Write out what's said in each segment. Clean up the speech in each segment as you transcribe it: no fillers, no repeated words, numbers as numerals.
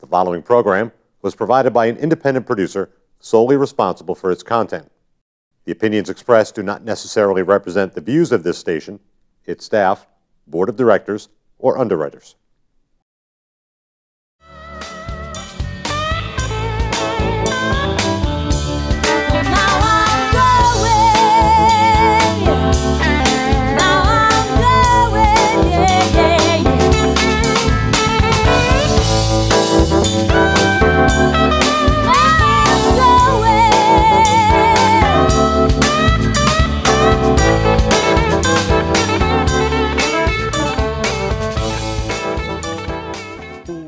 The following program was provided by an independent producer solely responsible for its content. The opinions expressed do not necessarily represent the views of this station, its staff, board of directors, or underwriters.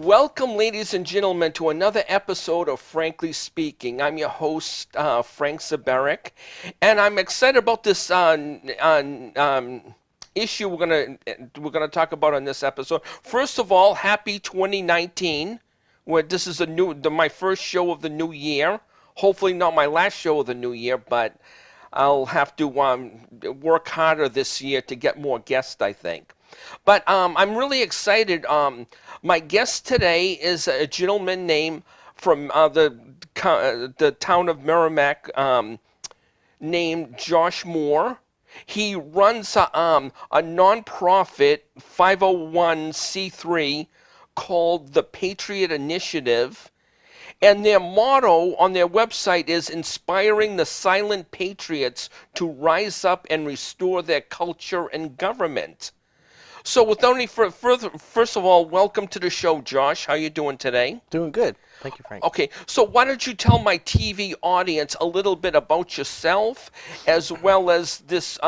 Welcome, ladies and gentlemen, to another episode of Frankly Speaking. I'm your host, Frank Zabierek, and I'm excited about this issue we're gonna talk about on this episode. First of all, happy 2019. Where this is my first show of the new year. Hopefully, not my last show of the new year, but I'll have to work harder this year to get more guests, I think. But I'm really excited. My guest today is a gentleman named from the town of Merrimack, named Josh Moore. He runs a nonprofit 501c3 called The Patriot Initiative, and their motto on their website is "Inspiring the Silent Patriots to Rise Up and Restore Their Culture and Government." So without any further, first of all, welcome to the show, Josh. How are you doing today? Doing good. Thank you, Frank. Okay, so why don't you tell my TV audience a little bit about yourself, as well as this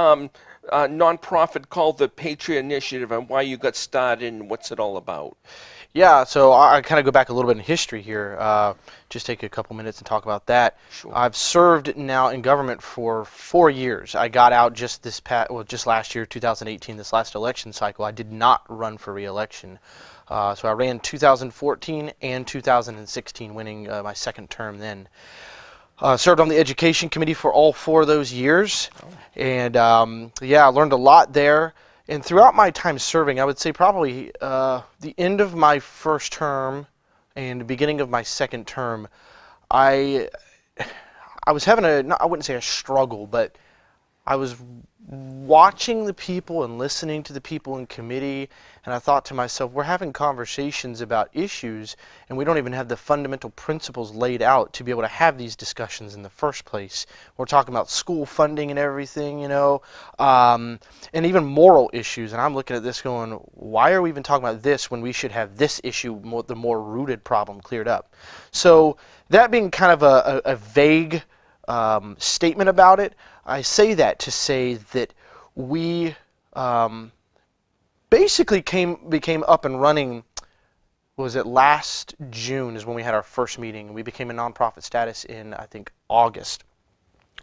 nonprofit called the Patriot Initiative and why you got started and what's it all about? Yeah, so I kind of go back a little bit in history here, just take a couple minutes and talk about that. Sure. I've served now in government for 4 years. I got out just this just last year, 2018, this last election cycle. I did not run for re-election. So I ran 2014 and 2016, winning my second term then. Served on the Education Committee for all 4 of those years. Oh. And yeah, I learned a lot there. And throughout my time serving, I would say probably the end of my first term and the beginning of my second term, I was having a, I wouldn't say a struggle, but I was watching the people and listening to the people in committee, and I thought to myself, we're having conversations about issues, and we don't even have the fundamental principles laid out to be able to have these discussions in the first place. We're talking about school funding and everything, you know, and even moral issues, and I'm looking at this going, why are we even talking about this when we should have this issue, the more rooted problem, cleared up? So that being kind of a vague statement about it, I say that to say that we basically became up and running, was it last June is when we had our first meeting. We became a nonprofit status in, I think, August.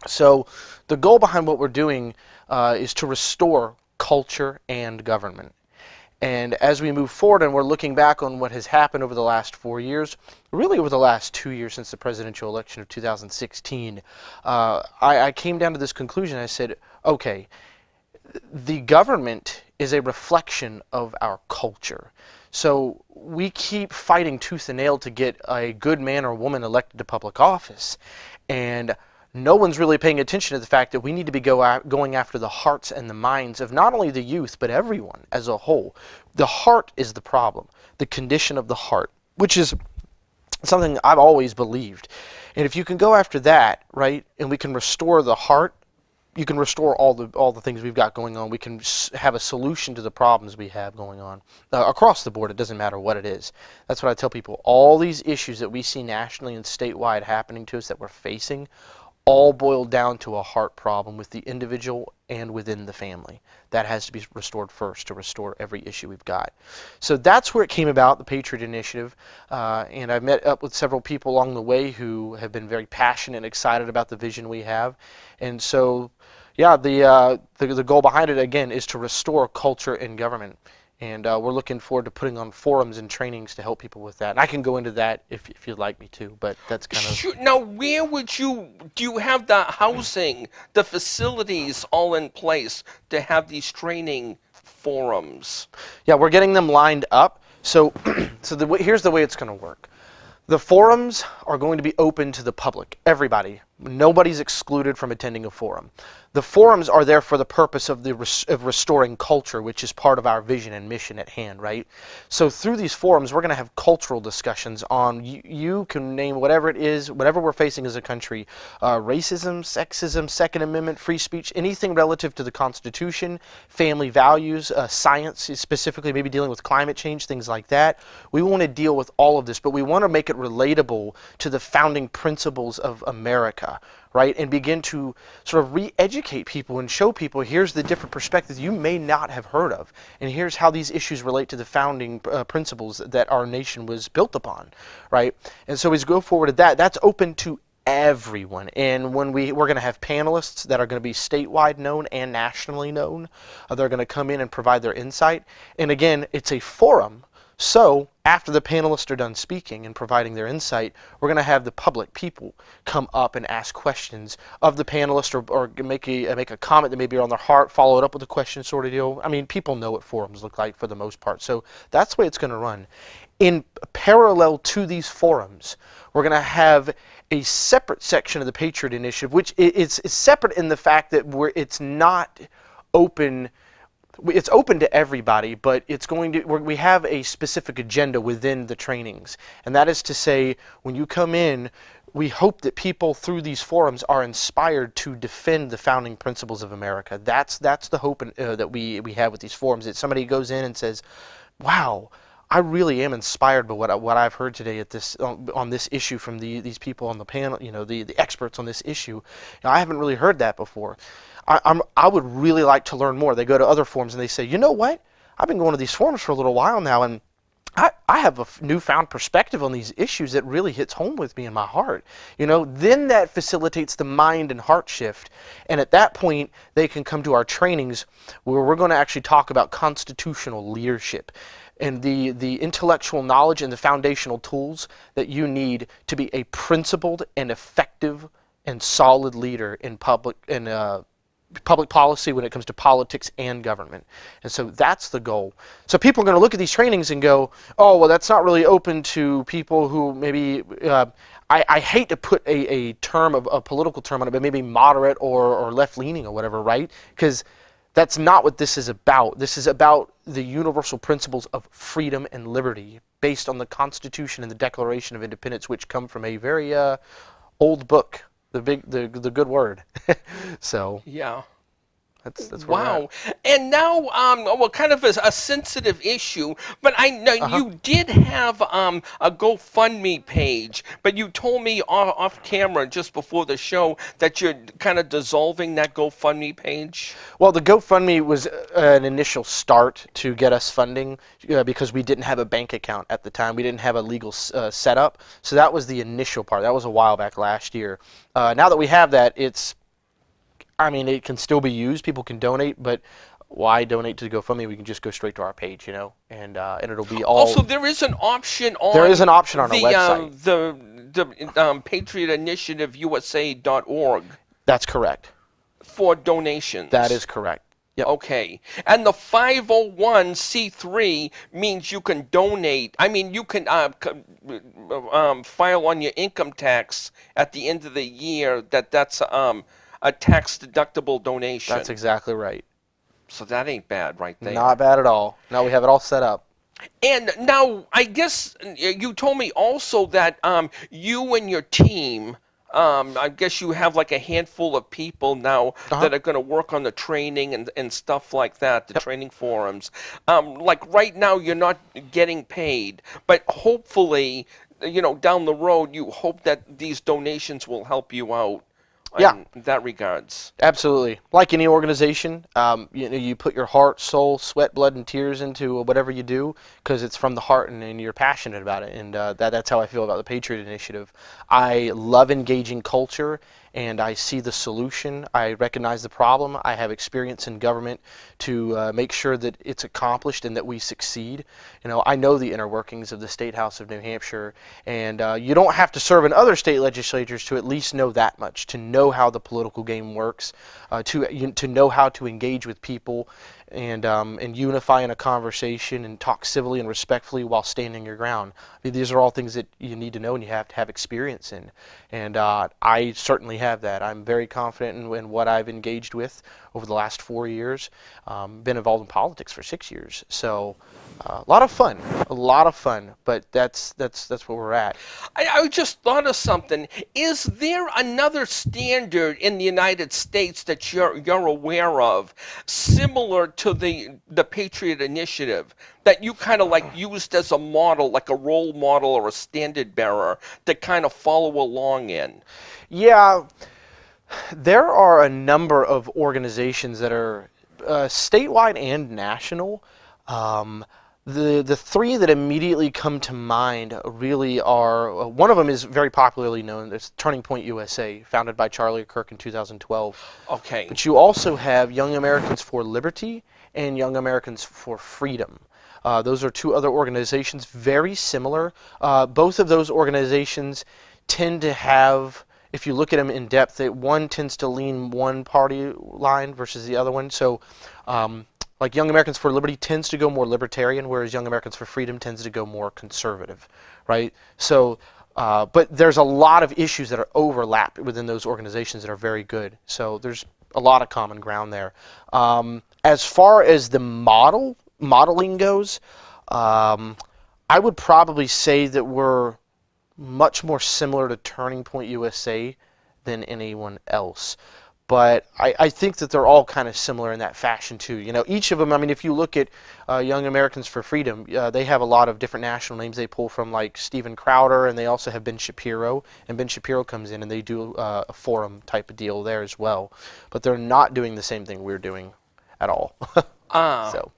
So the goal behind what we're doing is to restore culture and government. And as we move forward and we're looking back on what has happened over the last 4 years, really over the last 2 years since the presidential election of 2016, I came down to this conclusion. I said, okay, the government is a reflection of our culture. So we keep fighting tooth and nail to get a good man or woman elected to public office. And no one's really paying attention to the fact that we need to be going after the hearts and the minds of not only the youth, but everyone as a whole. The heart is the problem, the condition of the heart, which is something I've always believed. And if you can go after that, right, and we can restore the heart, you can restore all the things we've got going on. We can have a solution to the problems we have going on across the board. It doesn't matter what it is. That's what I tell people. All these issues that we see nationally and statewide happening to us that we're facing all boiled down to a heart problem with the individual and within the family. That has to be restored first to restore every issue we've got. So that's where it came about, the Patriot Initiative. And I've met up with several people along the way who have been very passionate and excited about the vision we have. And so, yeah, the goal behind it, again, is to restore culture in government. And we're looking forward to putting on forums and trainings to help people with that. And I can go into that if you'd like me to, but that's kind of... Shoot, now, where would you... Do you have the housing, the facilities all in place to have these training forums? Yeah, we're getting them lined up. So here's the way it's going to work. The forums are going to be open to the public, everybody. Nobody's excluded from attending a forum. The forums are there for the purpose of restoring culture, which is part of our vision and mission at hand, right? So through these forums, we're going to have cultural discussions on, you can name whatever it is, whatever we're facing as a country, racism, sexism, Second Amendment, free speech, anything relative to the Constitution, family values, science, specifically maybe dealing with climate change, things like that. We want to deal with all of this, but we want to make it relatable to the founding principles of America, right? And begin to sort of re-educate people and show people, here's the different perspectives you may not have heard of, and here's how these issues relate to the founding principles that our nation was built upon, right? And so as we go forward to that, that's open to everyone. And when we're going to have panelists that are going to be statewide known and nationally known. They're going to come in and provide their insight. And again, it's a forum. So after the panelists are done speaking and providing their insight, we're going to have the public, people, come up and ask questions of the panelists, or make a comment that may be on their heart, follow it up with a question sort of deal. I mean, people know what forums look like for the most part. So that's the way it's going to run. In parallel to these forums, we're going to have a separate section of the Patriot Initiative, which is separate in the fact that it's not open. It's open to everybody, but it's going to, we have a specific agenda within the trainings. And that is to say, when you come in, we hope that people through these forums are inspired to defend the founding principles of America. That's the hope that we have with these forums, that somebody goes in and says, wow, I really am inspired by what I've heard today at this on this issue from these people on the panel, you know, the experts on this issue. Now, I haven't really heard that before. I would really like to learn more. They go to other forums and they say, you know what? I've been going to these forums for a little while now, and I have a newfound perspective on these issues that really hits home with me in my heart. You know, then that facilitates the mind and heart shift. And at that point, they can come to our trainings where we're going to actually talk about constitutional leadership and the intellectual knowledge and the foundational tools that you need to be a principled and effective and solid leader in public policy when it comes to politics and government. And so that's the goal. So people are going to look at these trainings and go, oh, well, that's not really open to people who maybe, I hate to put a term, a political term on it, but maybe moderate or left-leaning or whatever, right? Because that's not what this is about. This is about the universal principles of freedom and liberty based on the Constitution and the Declaration of Independence, which come from a very old book, the good word. So yeah, that's where wow. And now, well, kind of a sensitive issue, but I know you did have a GoFundMe page, but you told me off camera just before the show that you're kind of dissolving that GoFundMe page. Well, the GoFundMe was an initial start to get us funding because we didn't have a bank account at the time. We didn't have a legal setup, so that was the initial part. That was a while back last year. Now that we have that, it's, I mean, it can still be used. People can donate, but why donate to GoFundMe? We can just go straight to our page, you know, and it'll be all. Also, there is an option on. There is an option on our website. The ThePatriotInitiativeUSA.org. That's correct. For donations. That is correct. Yep. Okay. And the 501c3 means you can donate. I mean, you can file on your income tax at the end of the year. That's a tax-deductible donation. That's exactly right. So that ain't bad right there. Not bad at all. Now we have it all set up. And now I guess you told me also that you and your team, I guess you have like a handful of people now that are going to work on the training and stuff like that, the training forums. Like right now you're not getting paid, but hopefully, you know, down the road you hope that these donations will help you out. Yeah, in that regards. Absolutely. Like any organization, you know, you put your heart, soul, sweat, blood, and tears into whatever you do because it's from the heart and you're passionate about it. And that's how I feel about the Patriot Initiative. I love engaging culture, and I see the solution. I recognize the problem. I have experience in government to make sure that it's accomplished and that we succeed. You know, I know the inner workings of the State House of New Hampshire, and you don't have to serve in other state legislatures to at least know that much, to know how the political game works, to know how to engage with people and unify in a conversation and talk civilly and respectfully while standing your ground. I mean, these are all things that you need to know and you have to have experience in. And I certainly have that. I'm very confident in what I've engaged with over the last 4 years. Been involved in politics for 6 years. So a lot of fun, but that's where we're at. I just thought of something. Is there another standard in the United States that you're aware of, similar to the Patriot Initiative, that you kind of like used as a model, like a role model or a standard bearer to kind of follow along in? Yeah, there are a number of organizations that are statewide and national. The three that immediately come to mind really are, one of them is very popularly known, it's Turning Point USA, founded by Charlie Kirk in 2012. Okay. But you also have Young Americans for Liberty and Young Americans for Freedom. Those are two other organizations, very similar. Both of those organizations tend to have, if you look at them in depth, one tends to lean one party line versus the other one. So, like Young Americans for Liberty tends to go more libertarian, whereas Young Americans for Freedom tends to go more conservative, right? So, but there's a lot of issues that are overlapped within those organizations that are very good. So there's a lot of common ground there. As far as the modeling goes, I would probably say that we're much more similar to Turning Point USA than anyone else. But I think that they're all kind of similar in that fashion too. You know, each of them, I mean, if you look at Young Americans for Freedom, they have a lot of different national names they pull from, like Stephen Crowder, and they also have Ben Shapiro. And Ben Shapiro comes in and they do a forum type of deal there as well. But they're not doing the same thing we're doing at all. So.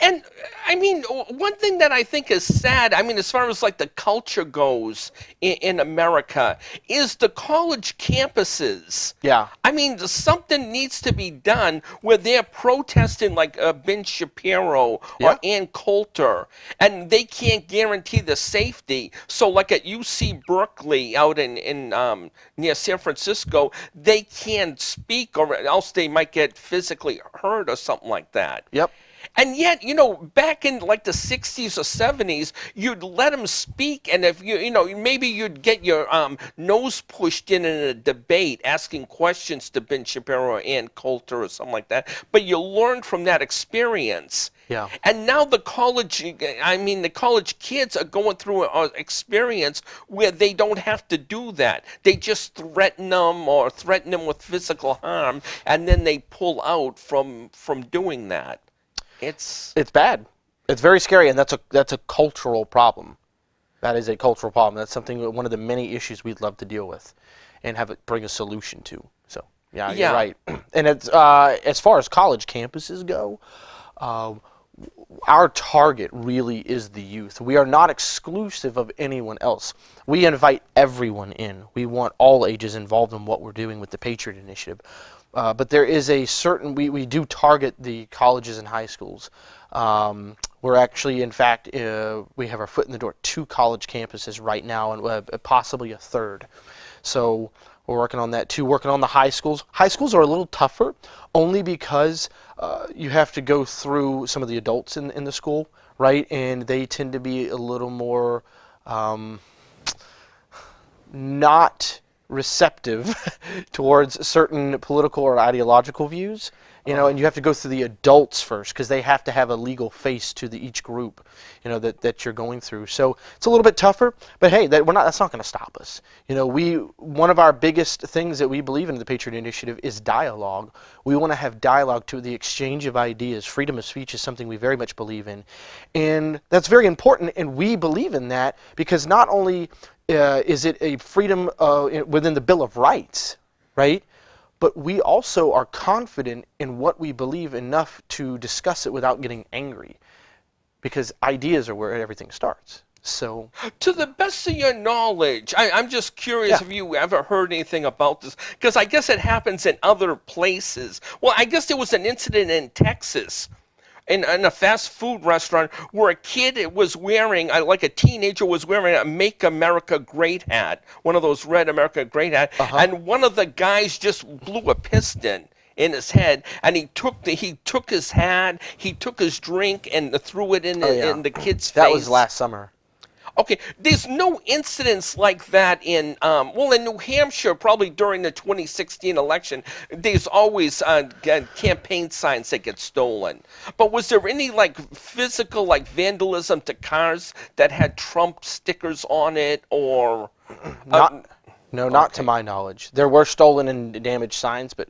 And, I mean, one thing that I think is sad, I mean, as far as like the culture goes in America, is the college campuses. Yeah. I mean, something needs to be done where they're protesting like Ben Shapiro or Ann Coulter, and they can't guarantee the safety. So like at UC Berkeley out in near San Francisco, they can't speak or else they might get physically hurt or something like that. Yep. And yet, you know, back in like the 60s or 70s, you'd let them speak, and if you know, maybe you'd get your nose pushed in a debate asking questions to Ben Shapiro or Ann Coulter or something like that, but you learned from that experience. Yeah. And now the college, I mean, the college kids are going through an experience where they don't have to do that. They just threaten them with physical harm, and then they pull out from doing that. It's bad. It's very scary, and that's a cultural problem. That is a cultural problem. That's something, one of the many issues we'd love to deal with, and have it bring a solution to. So yeah, you're right. And it's as far as college campuses go, our target really is the youth. We are not exclusive of anyone else. We invite everyone in. We want all ages involved in what we're doing with the Patriot Initiative. But there is a certain, we do target the colleges and high schools. We're actually, in fact, we have our foot in the door, 2 college campuses right now, and possibly a third. So we're working on that too, working on the high schools. High schools are a little tougher, only because you have to go through some of the adults in the school, right? And they tend to be a little more not receptive towards certain political or ideological views, you know, and you have to go through the adults first because they have to have a legal face to each group, you know, that you're going through. So it's a little bit tougher, but hey, that's not going to stop us. You know, one of our biggest things that we believe in the Patriot Initiative is dialogue. We want to have dialogue to the exchange of ideas. Freedom of speech is something we very much believe in, and that's very important, and we believe in that because not only is it a freedom within the Bill of Rights, right? But we also are confident in what we believe enough to discuss it without getting angry, because ideas are where everything starts. So, to the best of your knowledge, I'm just curious if you ever heard anything about this, because I guess it happens in other places. Well, I guess there was an incident in Texas in a fast food restaurant where a kid was wearing, like a teenager was wearing a Make America Great hat, one of those red America Great hat, and one of the guys just blew a piston in his head, and he took his hat, he took his drink, and threw it in the kid's face. That was last summer. Okay, there's no incidents like that in, well, in New Hampshire, probably during the 2016 election, there's always campaign signs that get stolen. But was there any, like, physical, like, vandalism to cars that had Trump stickers on it, or? Not to my knowledge. There were stolen and damaged signs, but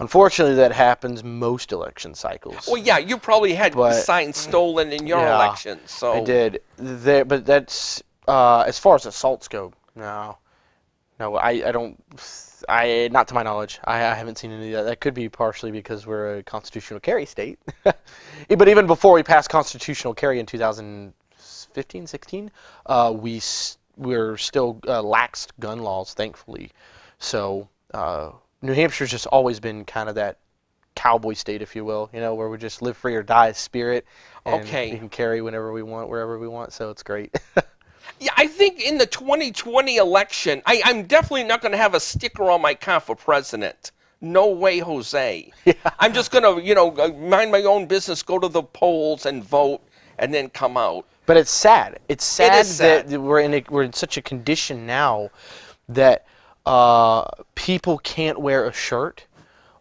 unfortunately that happens most election cycles. Well, yeah, you probably had signs stolen in your election. So I did. But that's as far as assaults go. No, I don't. Not to my knowledge. I haven't seen any of that. That could be partially because we're a constitutional carry state. But even before we passed constitutional carry in 2015, 16, we're still lax gun laws, thankfully. So New Hampshire's just always been kind of that cowboy state, if you will, you know, where we just live free or die spirit. And we can carry whenever we want, wherever we want, so it's great. Yeah, I think in the 2020 election, I'm definitely not going to have a sticker on my car for president. No way, Jose. Yeah. I'm just going to, you know, mind my own business, go to the polls and vote, and then come out. But it's sad. It's sad, that we're in such a condition now that people can't wear a shirt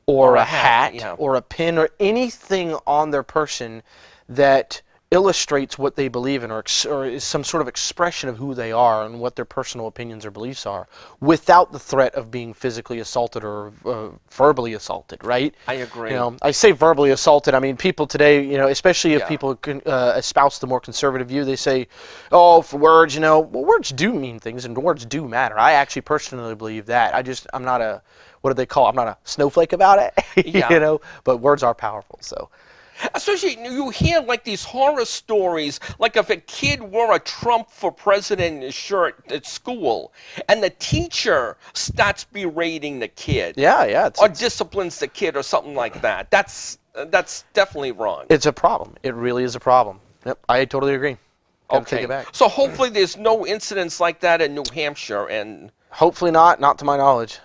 or a hat or a pin or anything on their person that illustrates what they believe in or is some sort of expression of who they are and what their personal opinions or beliefs are without the threat of being physically assaulted or verbally assaulted, right? I agree. You know, I say verbally assaulted. I mean, people today, you know, especially if people can, espouse the more conservative view, they say, oh, for words, you know, well, words do mean things and words do matter. I actually personally believe that. I'm not a, what do they call it? I'm not a snowflake about it, you know, but words are powerful, so. Especially, you hear, like, these horror stories, like if a kid wore a Trump for president shirt at school, and the teacher starts berating the kid. Yeah. Or disciplines the kid or something like that. That's definitely wrong. It's a problem. It really is a problem. Yep, I totally agree. Okay. Take it back. So hopefully there's no incidents like that in New Hampshire, and... Hopefully not, not to my knowledge.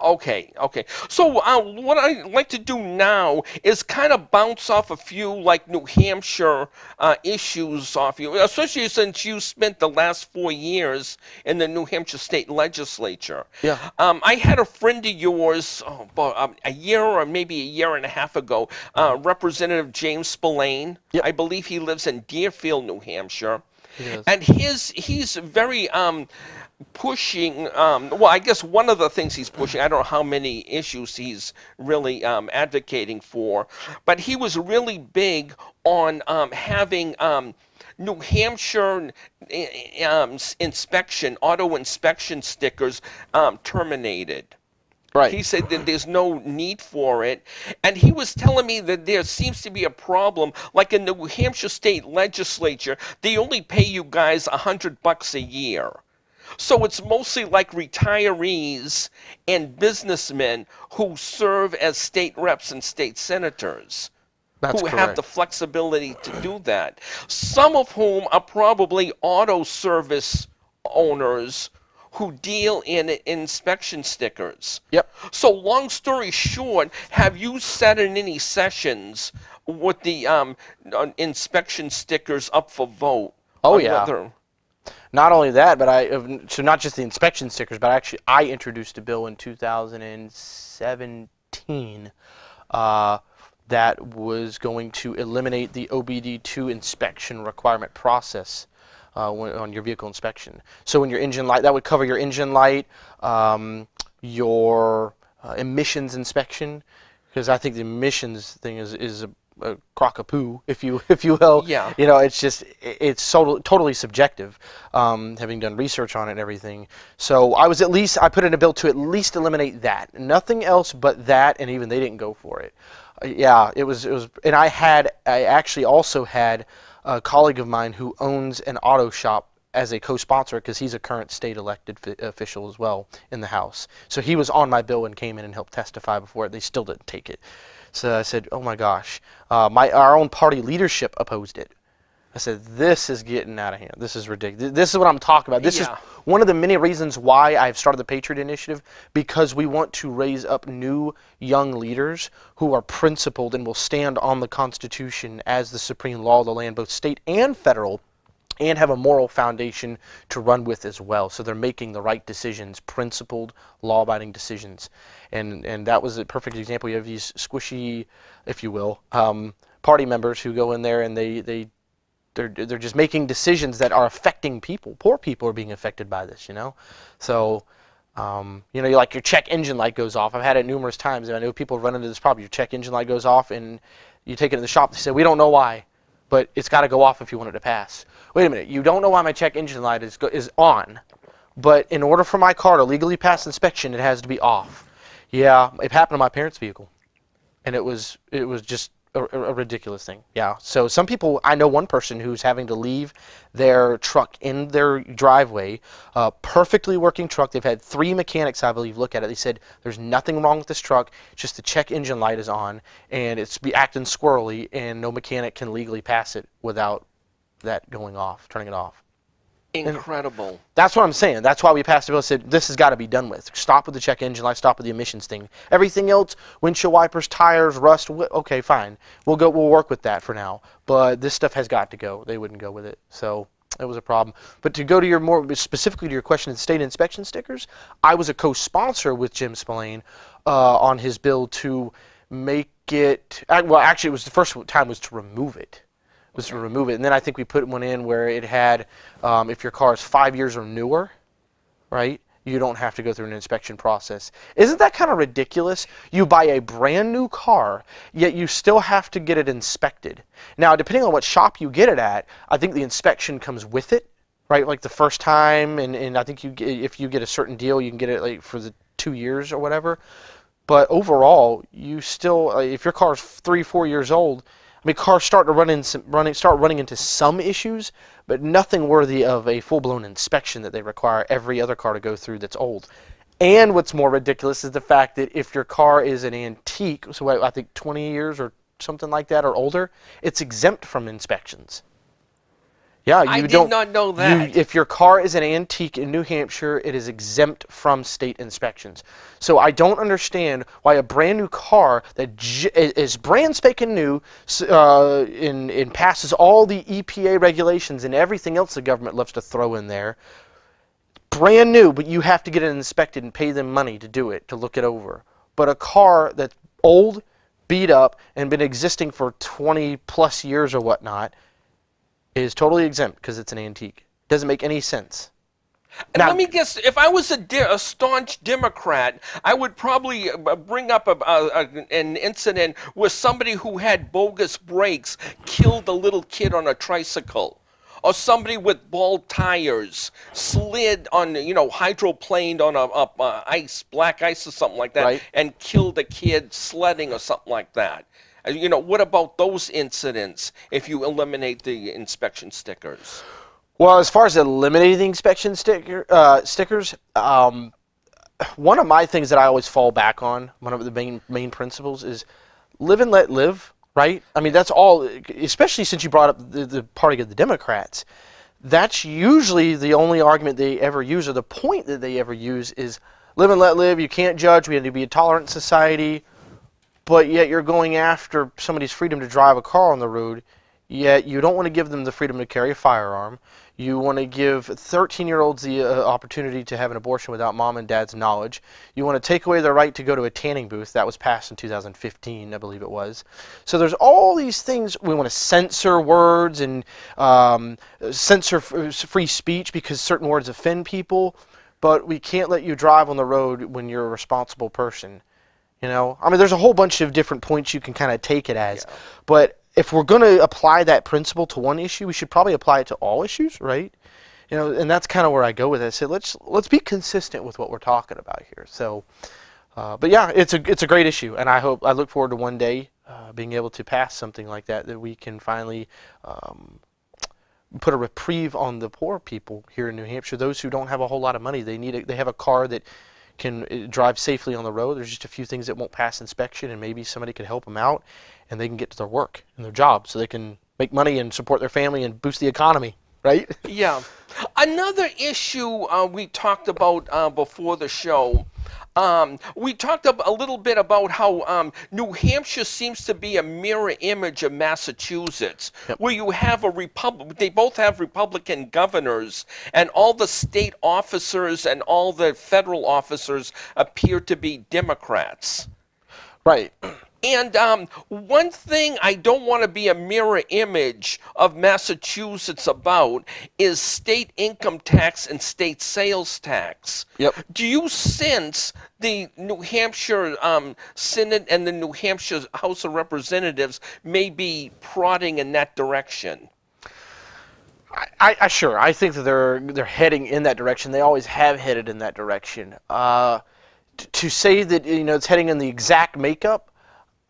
Okay. So what I'd like to do now is kind of bounce off a few, like, New Hampshire issues off you, especially since you spent the last 4 years in the New Hampshire State Legislature. Yeah. I had a friend of yours about a year or maybe a year and a half ago, Representative James Spillane. Yep. I believe he lives in Deerfield, New Hampshire. Yes. And he's very... pushing, well, I guess one of the things he's pushing, I don't know how many issues he's really advocating for, but he was really big on having New Hampshire auto inspection stickers terminated. Right. He said that there's no need for it, and he was telling me that there seems to be a problem, like in the New Hampshire State Legislature, they only pay you guys $100 a year. So it's mostly like retirees and businessmen who serve as state reps and state senators. That's who have the flexibility to do that. Some of whom are probably auto service owners who deal in inspection stickers. Yep. So long story short, have you sat in any sessions with the inspection stickers up for vote? Oh, yeah. Not only that, but so not just the inspection stickers, but actually I introduced a bill in 2017 that was going to eliminate the OBD-II inspection requirement process on your vehicle inspection. So when your engine light, that would cover your engine light, your emissions inspection, because I think the emissions thing is a crock of poo, if you will. Yeah. You know, it's just, it's so totally subjective, having done research on it and everything. So I put in a bill to at least eliminate that. Nothing else but that, and even they didn't go for it. Yeah, it was, and I actually also had a colleague of mine who owns an auto shop as a co-sponsor, because he's a current state elected official as well in the House. So he was on my bill and came in and helped testify before it. They still didn't take it. So I said, oh my gosh, our own party leadership opposed it. I said, this is getting out of hand. This is ridiculous. This is what I'm talking about. This is one of the many reasons why I've started the Patriot Initiative, because we want to raise up new young leaders who are principled and will stand on the Constitution as the supreme law of the land, both state and federal, and have a moral foundation to run with as well. So they're making the right decisions, principled, law-abiding decisions. And that was a perfect example. You have these squishy, if you will, party members who go in there and they're just making decisions that are affecting people. Poor people are being affected by this, you know? So, you know, like your check engine light goes off. I've had it numerous times, and I know people run into this problem. Your check engine light goes off, and you take it to the shop. They say, we don't know why, but it's got to go off if you want it to pass. Wait a minute, you don't know why my check engine light is on, but in order for my car to legally pass inspection, it has to be off. Yeah, it happened to my parents' vehicle, and it was just a ridiculous thing. Yeah, so some people, I know one person who's having to leave their truck in their driveway, perfectly working truck. They've had 3 mechanics, I believe, look at it. They said, there's nothing wrong with this truck, it's just the check engine light is on, and it's acting squirrely, and no mechanic can legally pass it without that going off, turning it off. Incredible. And that's what I'm saying. That's why we passed a bill that said this has got to be done with. Stop with the check engine light, stop with the emissions thing. Everything else, windshield wipers, tires, rust, okay, fine. We'll work with that for now. But this stuff has got to go. They wouldn't go with it. So it was a problem. But to go to your more specifically to your question of state inspection stickers, I was a co-sponsor with Jim Spillane on his bill to make it, well, actually it was the first time was to remove it. Was to remove it, and then I think we put one in where it had, if your car is 5 years or newer, right, you don't have to go through an inspection process. Isn't that kind of ridiculous? You buy a brand new car, yet you still have to get it inspected. Now, depending on what shop you get it at, I think the inspection comes with it, right? Like the first time, and I think if you get a certain deal, you can get it like for the 2 years or whatever. But overall, you still, if your car is 3 or 4 years old, I mean, cars start to start running into some issues, but nothing worthy of a full-blown inspection that they require every other car to go through that's old. And what's more ridiculous is the fact that if your car is an antique, so I think 20 years or something like that or older, it's exempt from inspections. Yeah, I did not know that. If your car is an antique in New Hampshire, it is exempt from state inspections. So I don't understand why a brand new car that is brand spanking new and passes all the EPA regulations and everything else the government loves to throw in there, brand new, but you have to get it inspected and pay them money to do it, to look it over. But a car that's old, beat up, and been existing for 20-plus years or whatnot is totally exempt because it's an antique. Doesn't make any sense. Now, let me guess, if I was a staunch Democrat, I would probably bring up an incident where somebody who had bogus brakes killed a little kid on a tricycle, or somebody with bald tires slid on, you know, hydroplaned on black ice or something like that, right, and killed a kid sledding or something like that. You know, what about those incidents if you eliminate the inspection stickers? Well, as far as eliminating the inspection stickers, one of my things that I always fall back on, one of the main principles is live and let live, right? I mean, that's all, especially since you brought up the party of the Democrats. That's usually the only argument they ever use, or the point that they ever use is live and let live, you can't judge, we have to be a tolerant society. But yet you're going after somebody's freedom to drive a car on the road, yet you don't want to give them the freedom to carry a firearm. You want to give 13-year-olds the opportunity to have an abortion without mom and dad's knowledge. You want to take away their right to go to a tanning booth. That was passed in 2015, I believe it was. So there's all these things. We want to censor words and censor free speech because certain words offend people. But we can't let you drive on the road when you're a responsible person. You know, I mean, there's a whole bunch of different points you can kind of take it as, yeah, but if we're going to apply that principle to one issue, we should probably apply it to all issues, right? You know, and that's kind of where I go with it. I said, let's be consistent with what we're talking about here. So, but yeah, it's a great issue, and I look forward to one day being able to pass something like that, that we can finally put a reprieve on the poor people here in New Hampshire, those who don't have a whole lot of money. They have a car that can drive safely on the road. There's just a few things that won't pass inspection, and maybe somebody could help them out, and they can get to their work and their job so they can make money and support their family and boost the economy, right? Yeah. Another issue we talked about before the show, we talked a little bit about how New Hampshire seems to be a mirror image of Massachusetts, yep, where you have a republic. They both have Republican governors, and all the state officers and all the federal officers appear to be Democrats. Right. And one thing I don't want to be a mirror image of Massachusetts about is state income tax and state sales tax. Yep. Do you sense the New Hampshire Senate and the New Hampshire House of Representatives may be prodding in that direction? Sure. I think that they're heading in that direction. They always have headed in that direction. To say that, you know, it's heading in the exact makeup.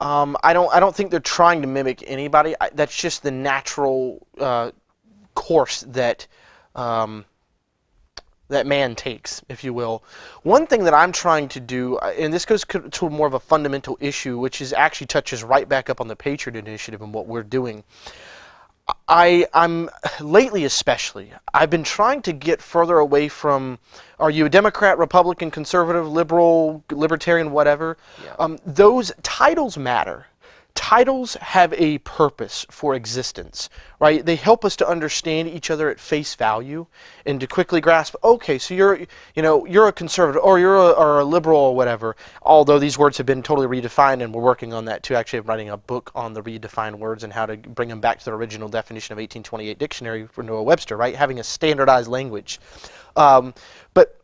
I don't think they're trying to mimic anybody. That's just the natural course that that man takes, if you will. One thing that I'm trying to do, and this goes to more of a fundamental issue, which is actually touches right back up on the Patriot Initiative and what we're doing. I'm lately, especially, I've been trying to get further away from, are you a Democrat, Republican, conservative, liberal, libertarian, whatever? Yeah. Those titles matter. Titles have a purpose for existence, right? They help us to understand each other at face value and to quickly grasp, okay, so you're a conservative or you're a liberal or whatever, although these words have been totally redefined, and we're working on that too. Actually, I'm writing a book on the redefined words and how to bring them back to their original definition of 1828 dictionary for Noah Webster, right? Having a standardized language. But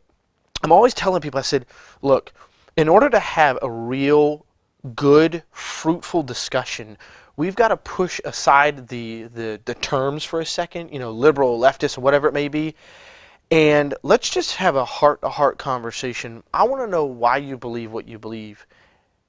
I'm always telling people, I said, look, in order to have a real good, fruitful discussion, we've got to push aside the terms for a second, you know, liberal, leftist, whatever it may be, and let's just have a heart-to-heart conversation. I want to know why you believe what you believe.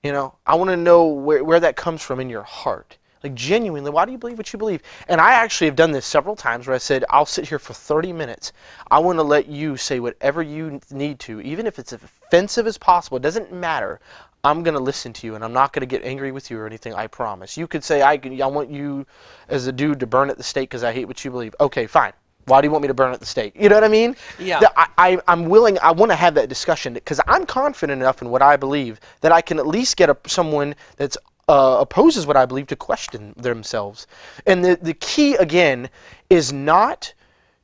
You know, I want to know where that comes from in your heart. Like, genuinely, why do you believe what you believe? And I actually have done this several times where I said, I'll sit here for 30 minutes. I want to let you say whatever you need to, even if it's as offensive as possible. It doesn't matter. I'm going to listen to you, and I'm not going to get angry with you or anything, I promise. You could say, I want you as a dude to burn at the stake because I hate what you believe. Okay, fine. Why do you want me to burn at the stake? You know what I mean? Yeah. I'm willing, I want to have that discussion because I'm confident enough in what I believe that I can at least get someone that's opposes what I believe to question themselves. And the key, again, is not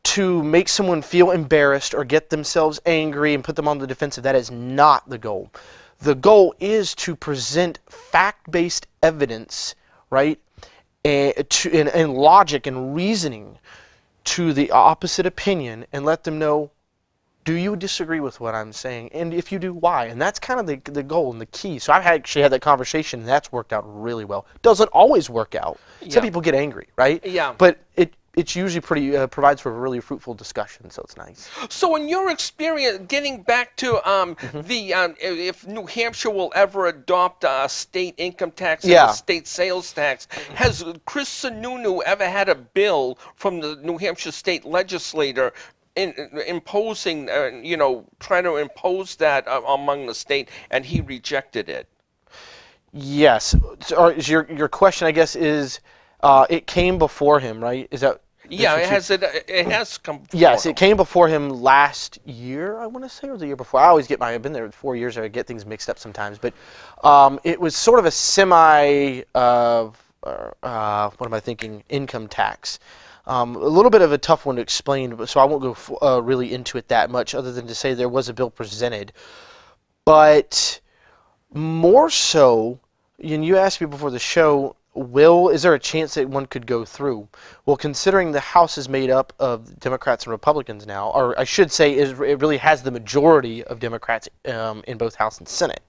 to make someone feel embarrassed or get themselves angry and put them on the defensive. That is not the goal. The goal is to present fact-based evidence, right, and logic and reasoning to the opposite opinion and let them know, do you disagree with what I'm saying? And if you do, why? And that's kind of the goal and the key. So I've actually had that conversation, and that's worked out really well. Doesn't always work out. Yeah. Some people get angry, right? Yeah. But it's usually pretty provides for a really fruitful discussion, so it's nice. So in your experience, getting back to if New Hampshire will ever adopt a state income tax and a state sales tax, has Chris Sununu ever had a bill from the New Hampshire State Legislature imposing, you know, trying to impose that among the state, and he rejected it? Yes. So your question, I guess, is it came before him, right? Is that? Yeah, it has come before. Yes, it came before him last year, I want to say, or the year before. I always get I've been there 4 years, I get things mixed up sometimes. But it was sort of a semi, what am I thinking, income tax. A little bit of a tough one to explain, so I won't go really into it that much, other than to say there was a bill presented. But more so, and you asked me before the show, is there a chance that one could go through? Well, considering the House is made up of Democrats and Republicans now, or I should say it really has the majority of Democrats in both House and Senate,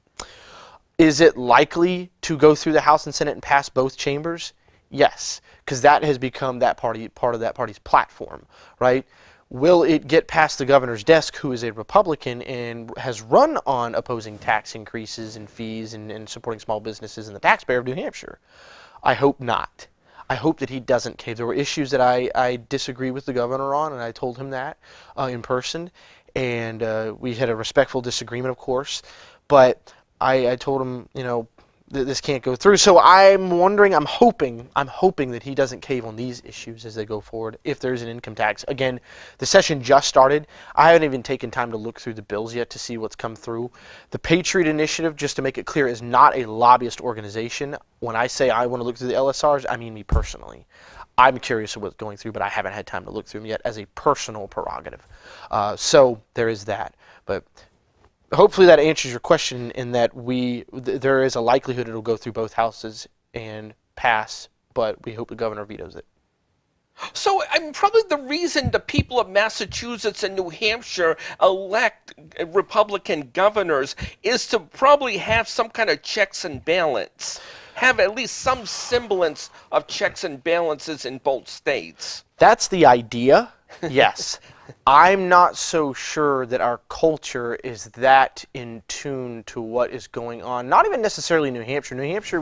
is it likely to go through the House and Senate and pass both chambers? Yes, because that has become that party, part of that party's platform, right? Will it get past the governor's desk, who is a Republican and has run on opposing tax increases and fees and supporting small businesses and the taxpayer of New Hampshire? I hope not. I hope that he doesn't cave. There were issues that I disagree with the governor on, and I told him that in person. And we had a respectful disagreement, of course. But I told him, you know, this can't go through. So I'm wondering, I'm hoping that he doesn't cave on these issues as they go forward if there's an income tax. Again, the session just started. I haven't even taken time to look through the bills yet to see what's come through. The Patriot Initiative, just to make it clear, is not a lobbyist organization. When I say I want to look through the LSRs, I mean me personally. I'm curious of what's going through, but I haven't had time to look through them yet as a personal prerogative. So there is that. But hopefully that answers your question in that there is a likelihood it'll go through both houses and pass, but we hope the governor vetoes it. So probably the reason the people of Massachusetts and New Hampshire elect Republican governors is to probably have some kind of checks and balance, have at least some semblance of checks and balances in both states. That's the idea, yes. I'm not so sure that our culture is that in tune to what is going on. Not even necessarily New Hampshire. New Hampshire,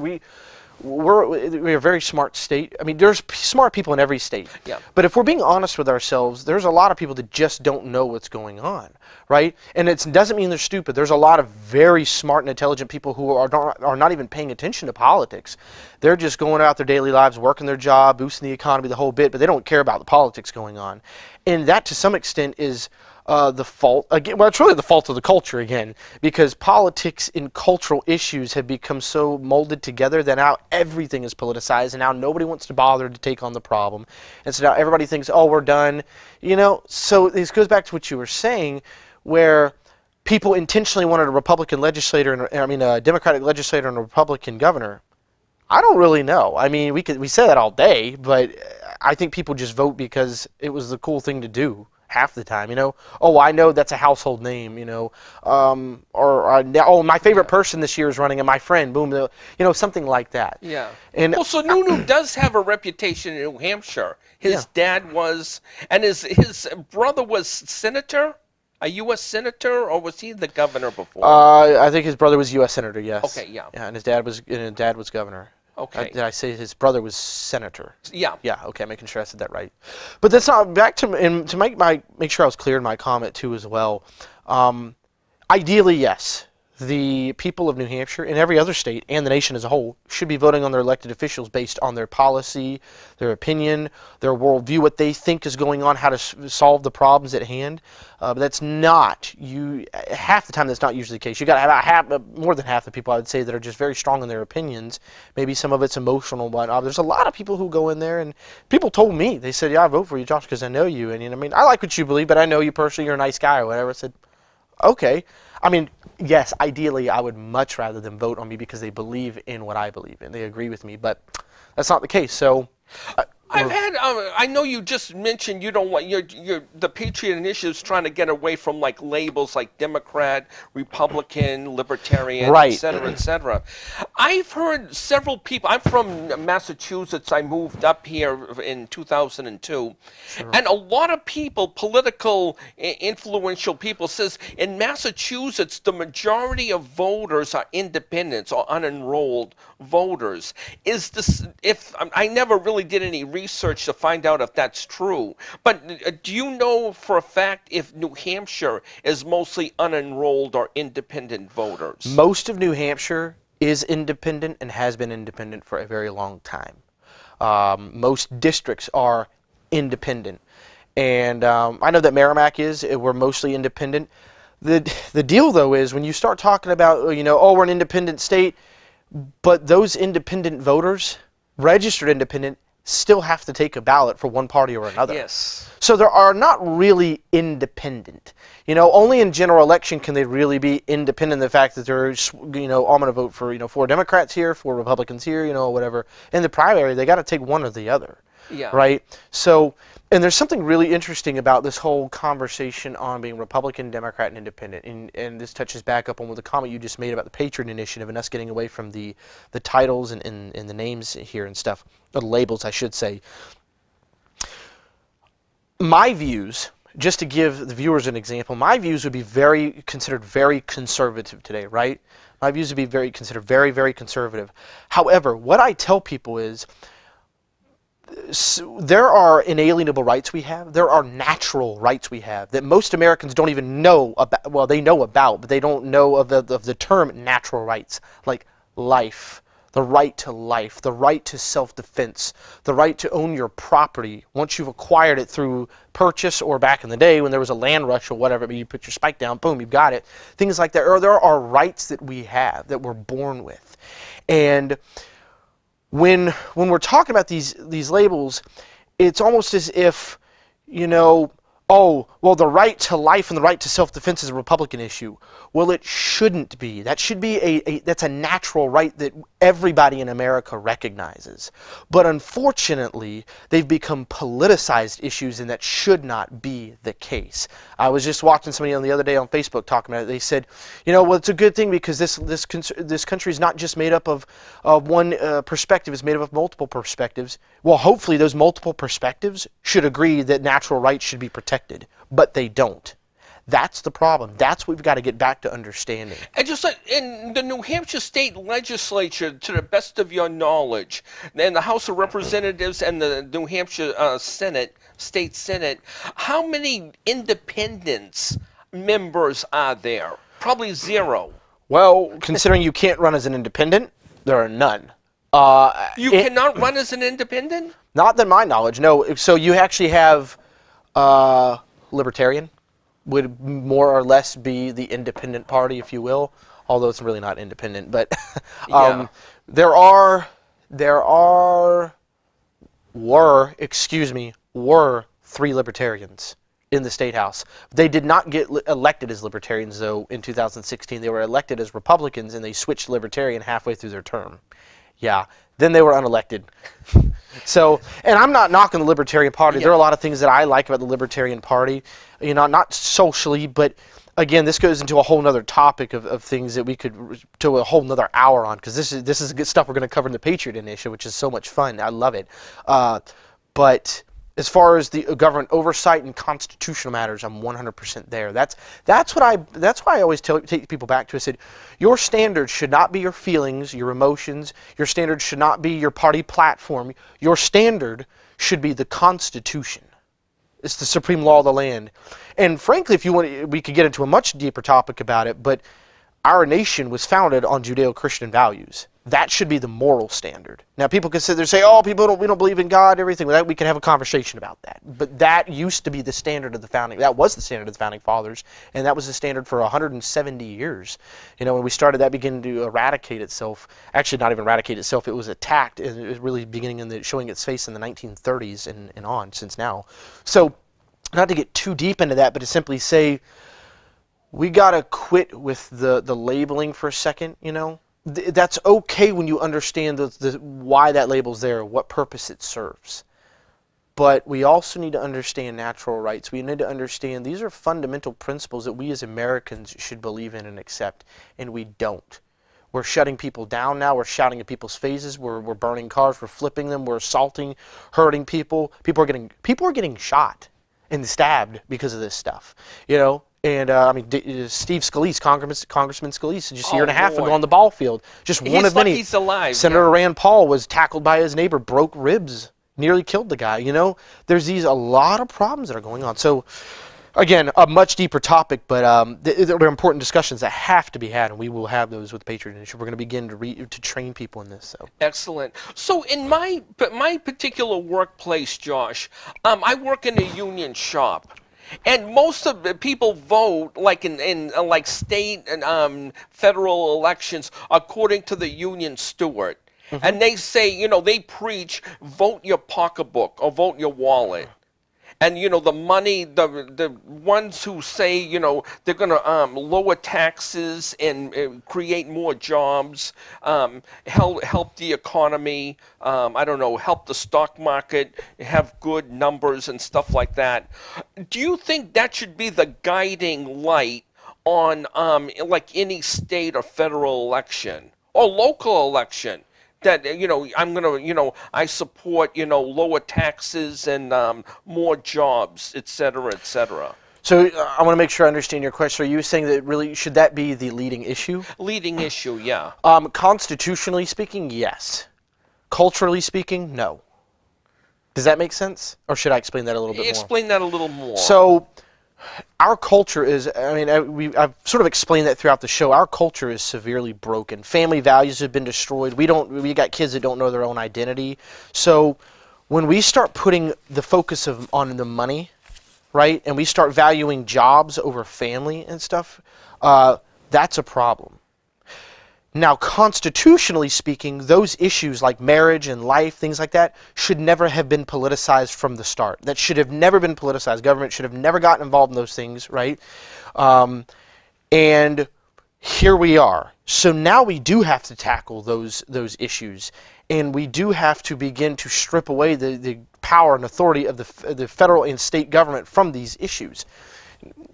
we're a very smart state. I mean, there's smart people in every state. Yeah. But if we're being honest with ourselves, there's a lot of people that just don't know what's going on, right? And it doesn't mean they're stupid. There's a lot of very smart and intelligent people who are not even paying attention to politics. They're just going about their daily lives, working their job, boosting the economy, the whole bit, but they don't care about the politics going on. And that, to some extent, is the fault, again, well, it's really the fault of the culture again, because politics and cultural issues have become so molded together that now everything is politicized, and now nobody wants to bother to take on the problem. And so now everybody thinks, oh, we're done. You know, so this goes back to what you were saying, where people intentionally wanted a Republican legislator, and I mean a Democratic legislator and a Republican governor. I don't really know. I mean, we say that all day, but I think people just vote because it was the cool thing to do. Half the time, you know, oh, I know that's a household name, you know, or my favorite person this year is running, and my friend, boom, you know, something like that. Yeah. And well, so Nunu does have a reputation in New Hampshire. His dad was, and his brother was senator, a U.S. senator, or was he the governor before? I think his brother was U.S. senator. Yes. Okay. Yeah. Yeah, and his dad was governor. Okay. Did I say his brother was senator? Yeah. Yeah. Okay, making sure I said that right. But that's not back to and to make sure I was clear in my comment too as well. Ideally, yes, the people of New Hampshire and every other state and the nation as a whole should be voting on their elected officials based on their policy, their opinion, their worldview, what they think is going on, how to solve the problems at hand. But that's not half the time. That's not usually the case. You got about more than half the people I would say that are just very strong in their opinions. Maybe some of it's emotional, but there's a lot of people who go in there, and people told me, they said, "Yeah, I vote for you, Josh, because I know you, and you know, I mean, I like what you believe, but I know you personally. You're a nice guy," or whatever. I said, "Okay." I mean, yes, ideally, I would much rather them vote on me because they believe in what I believe in. They agree with me, but that's not the case. So, I know you just mentioned you don't want the Patriot Initiative is trying to get away from like labels like Democrat, Republican, Libertarian, right, et cetera, et cetera. I've heard several people. I'm from Massachusetts. I moved up here in 2002, sure, and a lot of people, political influential people, says in Massachusetts the majority of voters are independents or unenrolled voters. Is this if I never really did any research to find out if that's true, but do you know for a fact if New Hampshire is mostly unenrolled or independent voters? Most of New Hampshire is independent and has been independent for a very long time. Most districts are independent, and I know that Merrimack is. We're mostly independent. The deal though is when you start talking about, you know, oh, we're an independent state, but those independent voters, registered independent, still have to take a ballot for one party or another. Yes. So they are not really independent. You know, only in general election can they really be independent in the fact that they're, you know, I'm going to vote for, you know, 4 Democrats here, 4 Republicans here, you know, whatever. In the primary, they got to take one or the other. Yeah. Right? So, and there's something really interesting about this whole conversation on being Republican, Democrat, and independent. And this touches back up on the comment you just made about the Patriot Initiative and us getting away from the titles and the names here and stuff, or the labels, I should say. My views, just to give the viewers an example, my views would be considered very conservative today, right? My views would be very, very conservative. However, what I tell people is, so there are inalienable rights we have. There are natural rights we have that most Americans don't even know about. Well, they know about, but they don't know of the term natural rights, like life, the right to life, the right to self-defense, the right to own your property once you've acquired it through purchase, or back in the day when there was a land rush or whatever, you put your spike down, boom, you've got it. Things like that. Or there are rights that we have that we're born with. And when we're talking about these labels, it's almost as if, you know, oh, well, the right to life and the right to self-defense is a Republican issue. Well, it shouldn't be. That should be that's a natural right that everybody in America recognizes. But unfortunately, they've become politicized issues, and that should not be the case. I was just watching somebody on the other day on Facebook talking about it. They said, you know, well, it's a good thing because this country is not just made up of one perspective. It's made up of multiple perspectives. Well, hopefully those multiple perspectives should agree that natural rights should be protected. But they don't. That's the problem. That's what we've got to get back to understanding. And just like in the New Hampshire State Legislature, to the best of your knowledge, and the House of Representatives and the New Hampshire State Senate, how many independents members are there? Probably zero. Well, considering you can't run as an independent, there are none. You cannot run as an independent? Not to my knowledge, no. So you actually have... libertarian would more or less be the independent party, if you will, although it's really not independent, but there were three libertarians in the state house. They did not get elected as libertarians, though. In 2016 they were elected as Republicans, and they switched libertarian halfway through their term. Yeah, then they were unelected. So, and I'm not knocking the Libertarian Party. Yeah. There are a lot of things that I like about the Libertarian Party, you know, not socially, but again, this goes into a whole nother topic of things that we could do a whole nother hour on, because this is good stuff we're going to cover in the Patriot Initiative, which is so much fun. I love it. But as far as the government oversight and constitutional matters, I'm 100% there. That's why I always take people back to. I said, your standards should not be your feelings, your emotions. Your standards should not be your party platform. Your standard should be the Constitution. It's the supreme law of the land. And frankly, if you want, we could get into a much deeper topic about it. But our nation was founded on Judeo-Christian values. That should be the moral standard. Now, people can sit there and say, oh, we don't believe in God, everything. Well, we can have a conversation about that. But that used to be the standard of the founding. That was the standard of the founding fathers, and that was the standard for 170 years. You know, when we started, that began to eradicate itself. Actually, not even eradicate itself. It was attacked, and it was really beginning showing its face in the 1930s and on since now. So, not to get too deep into that, but to simply say, we got to quit with the labeling for a second, you know. That's okay when you understand why that label's there, what purpose it serves. But we also need to understand natural rights. We need to understand these are fundamental principles that we as Americans should believe in and accept, and we don't. We're shutting people down now. We're shouting at people's faces. We're burning cars. We're flipping them. We're assaulting, hurting people. People are getting shot and stabbed because of this stuff, you know. And, I mean, Steve Scalise, Congressman Scalise, just a year and a half ago on the ball field. Just one of many. He's alive. Senator Rand Paul was tackled by his neighbor, broke ribs, nearly killed the guy. You know, there's a lot of problems that are going on. So, again, a much deeper topic, but there are important discussions that have to be had, and we will have those with the Patriot Initiative. We're going to begin to train people in this. So. Excellent. So in my particular workplace, Josh, I work in a union shop. And most of the people vote, like in state and federal elections, according to the union steward. Mm-hmm. And they say, you know, they preach, vote your pocketbook or vote your wallet. And, you know, the money, the ones who say, you know, they're going to lower taxes and create more jobs, help the economy, I don't know, help the stock market, have good numbers and stuff like that. Do you think that should be the guiding light on, like, any state or federal election or local election? That, you know, I'm going to, you know, I support, you know, lower taxes and more jobs, et cetera, et cetera. So I want to make sure I understand your question. Are you saying that really, should that be the leading issue? Leading issue, yeah. Constitutionally speaking, yes. Culturally speaking, no. Does that make sense? Or should I explain that a little bit more? Explain that a little more. So Our culture is, I've sort of explained that throughout the show. Our culture is severely broken. Family values have been destroyed. We got kids that don't know their own identity. So when we start putting the focus on the money, right, and we start valuing jobs over family and stuff, that's a problem. Now, constitutionally speaking, those issues like marriage and life, things like that, should never have been politicized from the start. That should have never been politicized. Government should have never gotten involved in those things, right? And here we are. So now we do have to tackle those issues, and we do have to begin to strip away the power and authority of the federal and state government from these issues.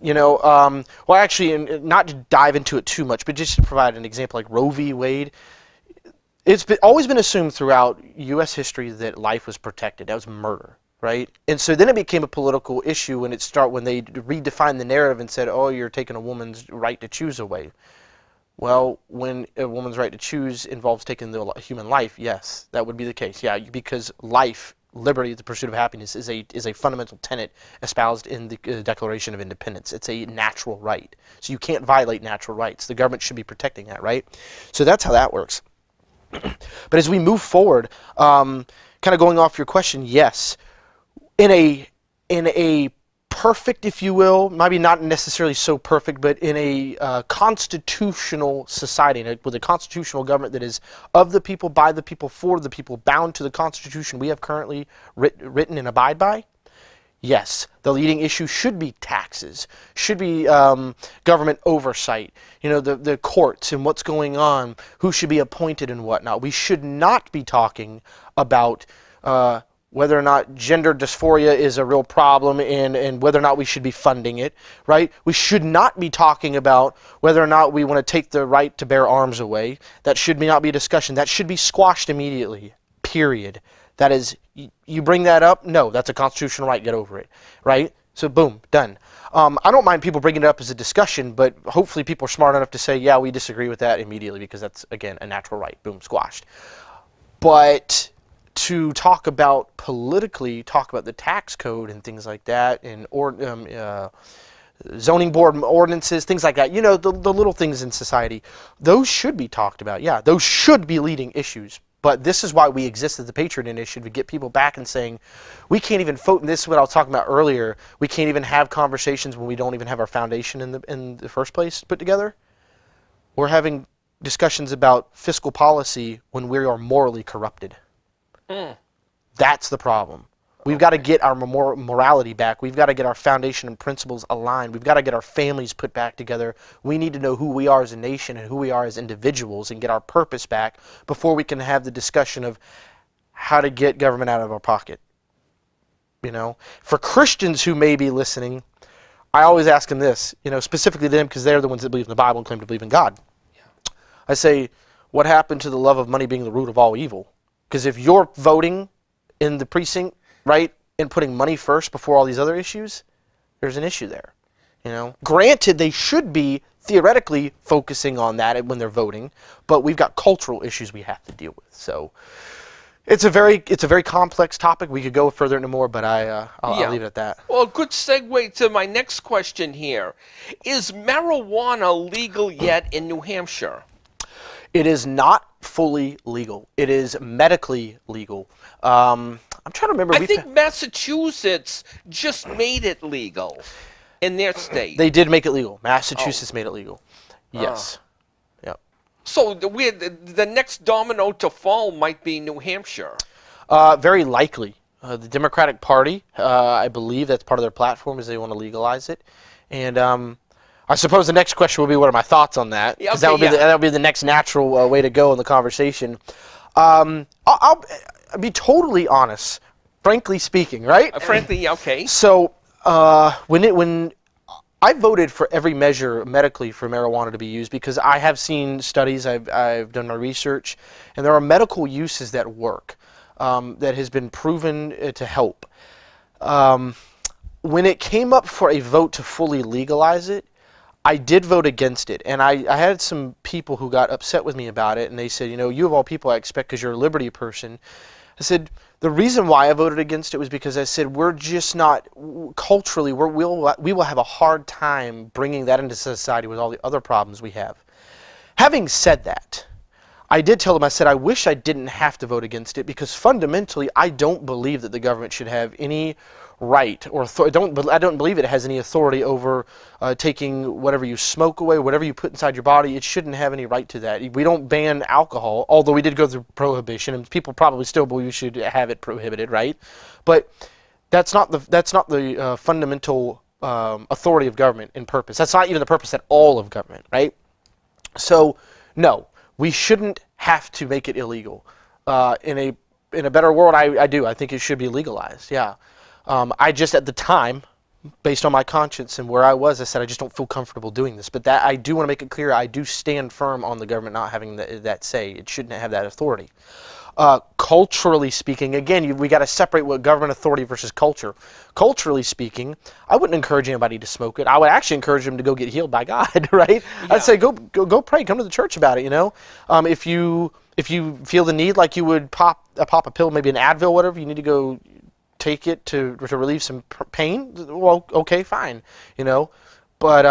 You know, well, actually, and not to dive into it too much, but just to provide an example, like Roe v. Wade, it's always been assumed throughout U.S. history that life was protected. That was murder, right? And so then it became a political issue when when they redefined the narrative and said, oh, you're taking a woman's right to choose away. Well, when a woman's right to choose involves taking the human life, yes, that would be the case. Yeah, because life, liberty, the pursuit of happiness, is a fundamental tenet espoused in the Declaration of Independence. It's a natural right. So you can't violate natural rights. The government should be protecting that, right? So that's how that works. But as we move forward, kind of going off your question, yes, in a perfect, if you will, maybe not necessarily so perfect, but in a constitutional society, with a constitutional government that is of the people, by the people, for the people, bound to the Constitution we have currently written and abide by, yes, the leading issue should be taxes, should be government oversight, the courts and what's going on, who should be appointed and whatnot. We should not be talking about whether or not gender dysphoria is a real problem and whether or not we should be funding it, right? We should not be talking about whether or not we want to take the right to bear arms away. That should not be a discussion. That should be squashed immediately, period. That is, you bring that up, no, that's a constitutional right, get over it, right? So boom, done. I don't mind people bringing it up as a discussion, but hopefully people are smart enough to say, yeah, we disagree with that immediately because that's, again, a natural right, boom, squashed. But to talk about politically, talk about the tax code and things like that, and zoning board ordinances, things like that, the little things in society, those should be talked about. Yeah, those should be leading issues. But this is why we exist as the Patriot Initiative, to get people back and saying, we can't even vote, and this is what I was talking about earlier, we can't even have conversations when we don't even have our foundation in the first place put together. We're having discussions about fiscal policy when we are morally corrupted. Mm. That's the problem. We've got to get our morality back. We've got to get our foundation and principles aligned. We've got to get our families put back together. We need to know who we are as a nation and who we are as individuals and get our purpose back before we can have the discussion of how to get government out of our pocket. For Christians who may be listening, I always ask them this, specifically to them, because they're the ones that believe in the Bible and claim to believe in God. Yeah. I say, what happened to the love of money being the root of all evil? Because if you're voting in the precinct, right, and putting money first before all these other issues, there's an issue there, Granted, they should be theoretically focusing on that when they're voting, but we've got cultural issues we have to deal with. So it's a very complex topic. We could go further into more, but I'll leave it at that. Well, good segue to my next question here. Is marijuana legal yet in New Hampshire? It is not fully legal. It is medically legal. I'm trying to remember. I think Massachusetts just made it legal in their state. They did make it legal. Massachusetts made it legal. Yes. Yep. So the next domino to fall might be New Hampshire. Very likely. The Democratic Party, I believe that's part of their platform, is they want to legalize it. And I suppose the next question will be, what are my thoughts on that? Because that would be the next natural way to go in the conversation. I'll be totally honest, frankly speaking, right? Frankly, okay. So when I voted for every measure medically for marijuana to be used, because I have seen studies, I've done my research, and there are medical uses that work, that has been proven to help. When it came up for a vote to fully legalize it, I did vote against it, and I had some people who got upset with me about it, and they said, you of all people I expect, because you're a liberty person, I said, the reason why I voted against it was because I said, we're just not, culturally, we will have a hard time bringing that into society with all the other problems we have. Having said that, I did tell them, I said, I wish I didn't have to vote against it, because fundamentally, I don't believe that the government should have any right, or I don't believe it has any authority over taking whatever you smoke away, whatever you put inside your body. It shouldn't have any right to that. We don't ban alcohol, although we did go through prohibition, and people probably still believe we should have it prohibited, right? But that's not the fundamental authority of government in purpose. That's not even the purpose at all of government, right? So no, we shouldn't have to make it illegal. In a better world, I think it should be legalized. Yeah. I just, at the time, based on my conscience and where I was, I said, I just don't feel comfortable doing this. But that, I do want to make it clear, I do stand firm on the government not having that say. It shouldn't have that authority. Culturally speaking, again, we got to separate what government authority versus culture. Culturally speaking, I wouldn't encourage anybody to smoke it. I would actually encourage them to go get healed by God, right? Yeah. I'd say, go pray, come to the church about it, you know? If you feel the need, like you would pop a pill, maybe an Advil, whatever, you need to go take it to relieve some pain, well, okay, fine, you know, but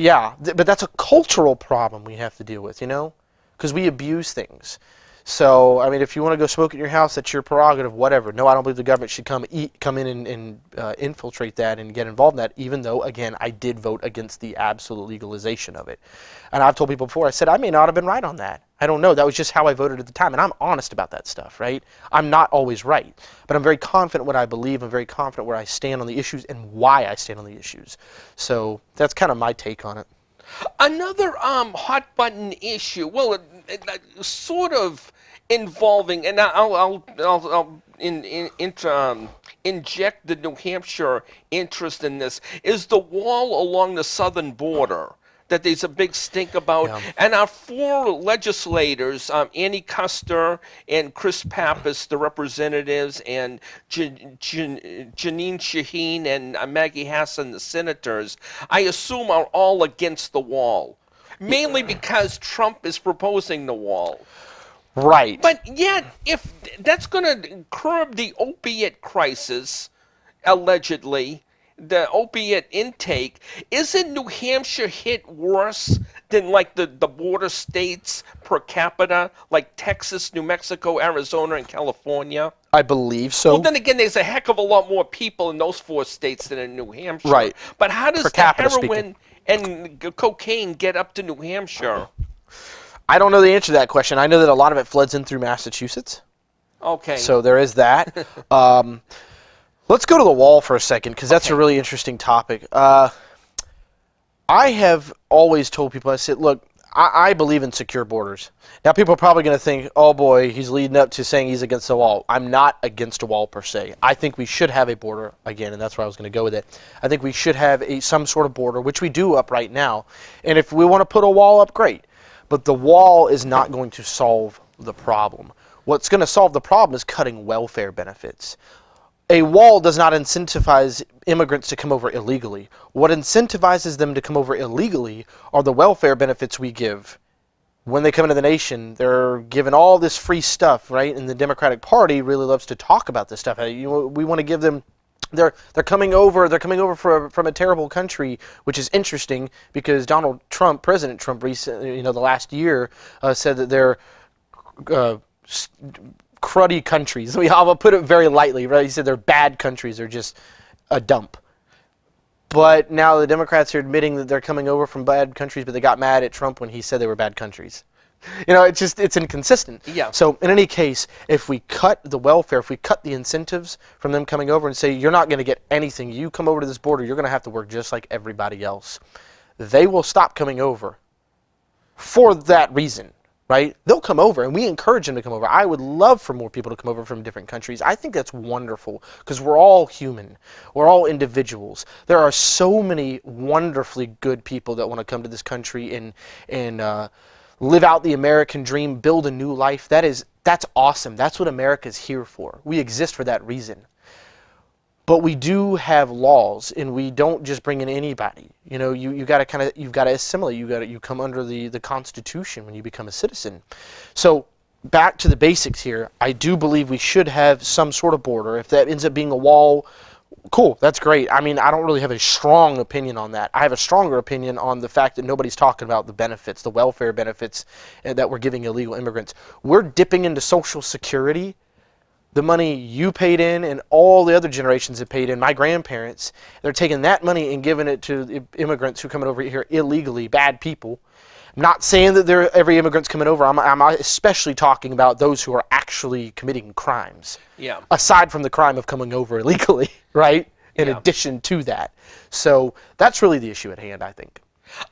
yeah, but that's a cultural problem we have to deal with, you know, because we abuse things. So, I mean, if you want to go smoke in your house, that's your prerogative, whatever. No, I don't believe the government should come in and infiltrate that and get involved in that, even though, again, I did vote against the absolute legalization of it. And I've told people before, I said, I may not have been right on that. I don't know. That was just how I voted at the time. And I'm honest about that stuff, right? I'm not always right. But I'm very confident what I believe. I'm very confident where I stand on the issues and why I stand on the issues. So that's kind of my take on it. Another hot button issue, well, sort of involving, and I'll inject the New Hampshire interest in this, is the wall along the southern border that there's a big stink about. Yeah. And our four legislators, Annie Custer and Chris Pappas, the representatives, and Janine Shaheen and Maggie Hassan, the senators, I assume are all against the wall, mainly because Trump is proposing the wall. Right. But yet, if that's going to curb the opiate crisis, allegedly, the opiate intake, isn't New Hampshire hit worse than like the border states per capita, like Texas, New Mexico, Arizona, and California? I believe so. Well, then again, there's a heck of a lot more people in those four states than in New Hampshire. Right. But how does the heroin and cocaine get up to New Hampshire? I don't know the answer to that question. I know that a lot of it floods in through Massachusetts. Okay. So there is that. Let's go to the wall for a second, because that's a really interesting topic. I have always told people, I said, look, I believe in secure borders. Now, people are probably going to think, oh, boy, he's leading up to saying he's against the wall. I'm not against a wall per se. I think we should have a border, again, and that's where I was going to go with it. I think we should have some sort of border, which we do up right now. And if we want to put a wall up, great. But the wall is not going to solve the problem. What's going to solve the problem is cutting welfare benefits. A wall does not incentivize immigrants to come over illegally. What incentivizes them to come over illegally are the welfare benefits we give. When they come into the nation, they're given all this free stuff, right? And the Democratic Party really loves to talk about this stuff. You know, we want to give them... They're coming over from a terrible country, which is interesting because Donald Trump, President Trump, recently, you know, the last year, said that they're... cruddy countries. I'll put it very lightly, right? He said they're bad countries. They're just a dump. But now the Democrats are admitting that they're coming over from bad countries, but they got mad at Trump when he said they were bad countries. You know, it's just, it's inconsistent. Yeah. So in any case, if we cut the welfare, if we cut the incentives from them coming over and say, you're not going to get anything. You come over to this border, you're going to have to work just like everybody else. They will stop coming over for that reason. Right? They'll come over, and we encourage them to come over. I would love for more people to come over from different countries. I think that's wonderful, because we're all human. We're all individuals. There are so many wonderfully good people that want to come to this country and live out the American dream, build a new life. That's awesome. That's what America's here for. We exist for that reason. But we do have laws, and we don't just bring in anybody. You know, you've got to assimilate. You come under the Constitution when you become a citizen. So back to the basics here. I do believe we should have some sort of border. If that ends up being a wall, cool, that's great. I mean, I don't really have a strong opinion on that. I have a stronger opinion on the fact that nobody's talking about the benefits, the welfare benefits that we're giving illegal immigrants. We're dipping into Social Security, the money you paid in and all the other generations that paid in, my grandparents. They're taking that money and giving it to immigrants who are coming over here illegally, bad people. I'm not saying that every immigrant's coming over. I'm especially talking about those who are actually committing crimes. Yeah. Aside from the crime of coming over illegally, right? In addition to that. So that's really the issue at hand, I think.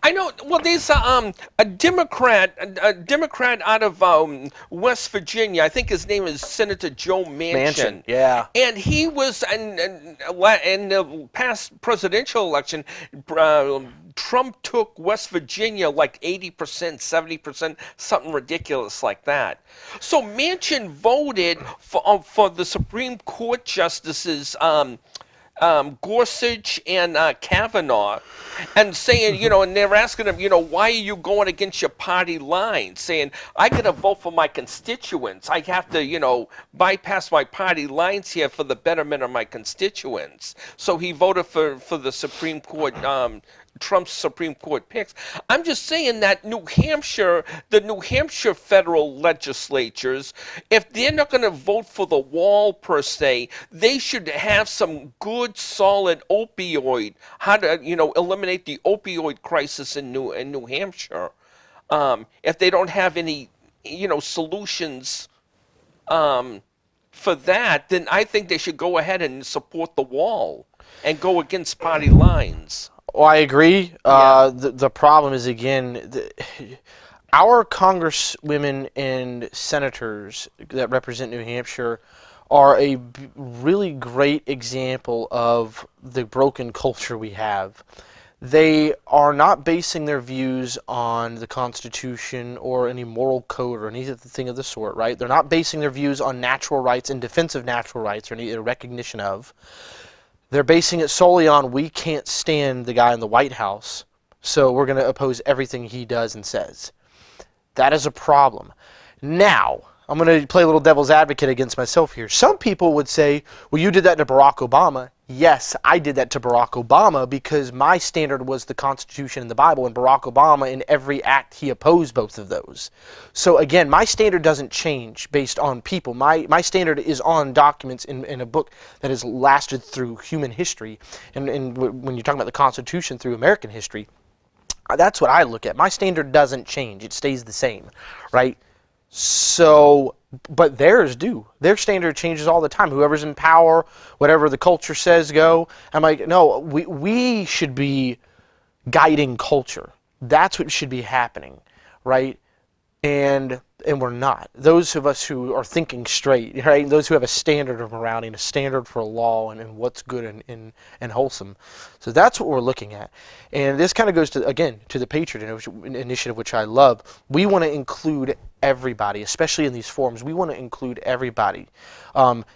I know. Well, there's a Democrat out of West Virginia. I think his name is Senator Joe Manchin. Yeah. And he was in the past presidential election. Trump took West Virginia like 80%, 70%, something ridiculous like that. So Manchin voted for the Supreme Court justices. Gorsuch and Kavanaugh, and saying, you know, and they're asking him, you know, why are you going against your party line? Saying, I gotta vote for my constituents. I have to, you know, bypass my party lines here for the betterment of my constituents. So he voted for the Supreme Court, Trump's Supreme Court picks. I'm just saying that New Hampshire, the New Hampshire federal legislatures, if they're not going to vote for the wall per se, they should have some good, solid opioid, how to, you know, eliminate the opioid crisis in New Hampshire. If they don't have any, you know, solutions for that, then I think they should go ahead and support the wall and go against party lines. Well, I agree. Yeah. The problem is, again, our congresswomen and senators that represent New Hampshire are a really great example of the broken culture we have. They are not basing their views on the Constitution or any moral code or anything of the sort, right? They're not basing their views on natural rights and defense of natural rights or any recognition of. They're basing it solely on, we can't stand the guy in the White House, so we're going to oppose everything he does and says. That is a problem. Now, I'm going to play a little devil's advocate against myself here. Some people would say, well, you did that to Barack Obama. Yes, I did that to Barack Obama because my standard was the Constitution and the Bible, and Barack Obama, in every act, he opposed both of those. So again, my standard doesn't change based on people. My standard is on documents in a book that has lasted through human history, and when you're talking about the Constitution, through American history, that's what I look at. My standard doesn't change. It stays the same, right? So, but theirs do. Their standard changes all the time. Whoever's in power, whatever the culture says, go. I'm like, no, we should be guiding culture. That's what should be happening, right? And we're not. Those of us who are thinking straight, right? Those who have a standard of morality and a standard for law and what's good and wholesome. So that's what we're looking at. And this kind of goes to, again, to the Patriot Initiative, which I love. We want to include everybody, especially in these forums. We want to include everybody.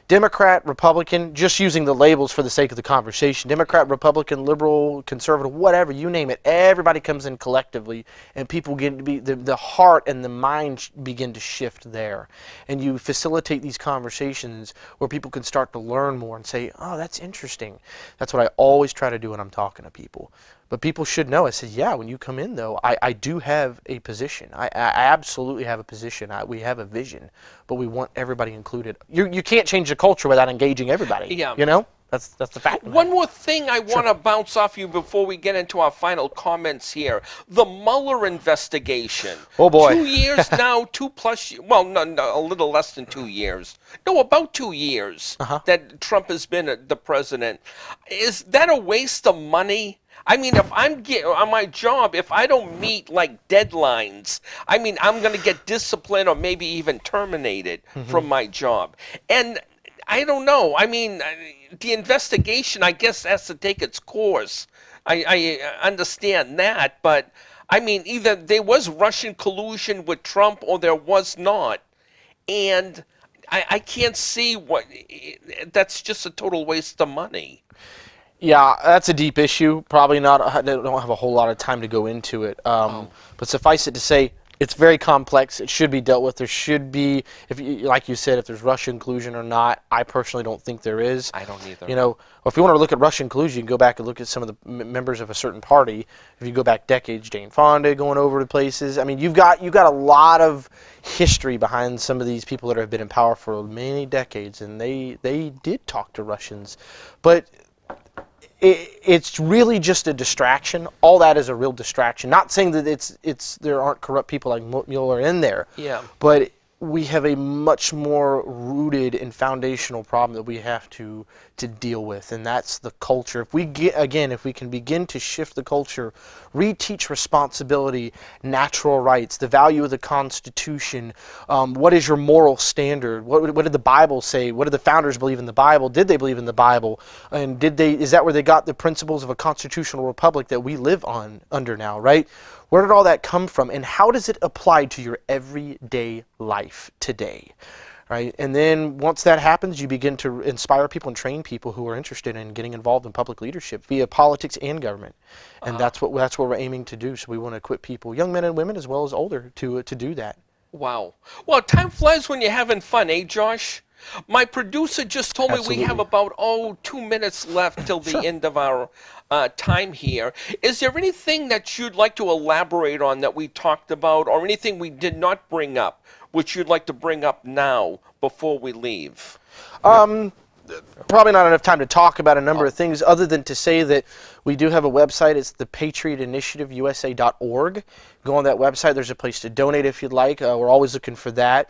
Democrat, Republican, just using the labels for the sake of the conversation. Democrat, Republican, liberal, conservative, whatever, you name it. Everybody comes in collectively, and people get to be, the heart and the mind begin to shift there. And you facilitate these conversations where people can start to learn more and say, oh, that's interesting. That's what I always try to do when I'm talking to people. But people should know. I said, yeah, when you come in, though, I do have a position. I absolutely have a position. We have a vision, but we want everybody included. You can't change the culture without engaging everybody. Yeah. You know? That's the fact. One more thing I want to bounce off you before we get into our final comments here. The Mueller investigation. Oh, boy. 2 years now, well, no, a little less than 2 years. No, about 2 years that Trump has been the president. Is that a waste of money? I mean, if I'm on my job, if I don't meet, like, deadlines, I mean, I'm going to get disciplined or maybe even terminated from my job. And I don't know. I mean, the investigation, I guess, has to take its course. I understand that. But, I mean, either there was Russian collusion with Trump or there was not. And I can't see what – that's just a total waste of money. Yeah, that's a deep issue. Probably not. I don't have a whole lot of time to go into it. But suffice it to say, It's very complex. It should be dealt with. There should be, like you said, if there's Russian collusion or not. I personally don't think there is. I don't either. You know, if you want to look at Russian collusion, you can go back and look at some of the members of a certain party. If you go back decades, Jane Fonda going over to places. I mean, you've got a lot of history behind some of these people that have been in power for many decades, and they did talk to Russians, but. It's really just a distraction. All that is a real distraction. Not saying that there aren't corrupt people like Mueller in there. Yeah. But we have a much more rooted and foundational problem that we have to deal with, and that's the culture. If we get, again, if we can begin to shift the culture, reteach responsibility, natural rights, the value of the Constitution, what is your moral standard? What did the Bible say? What did the founders believe in the Bible? Did they believe in the Bible? And is that where they got the principles of a constitutional republic that we live under now, right? Where did all that come from, and how does it apply to your everyday life today, right? And then once that happens, you begin to inspire people and train people who are interested in getting involved in public leadership via politics and government, and that's what we're aiming to do. So we want to equip people, young men and women as well as older, to do that. Wow. Well, time flies when you're having fun, eh, Josh? My producer just told Absolutely. Me we have about, 2 minutes left till the sure. end of our time here. Is there anything that you'd like to elaborate on that we talked about, or anything we did not bring up, which you'd like to bring up now before we leave? Probably not enough time to talk about a number of things, other than to say that we do have a website. It's ThePatriotInitiativeUSA.org. Go on that website. There's a place to donate if you'd like. We're always looking for that.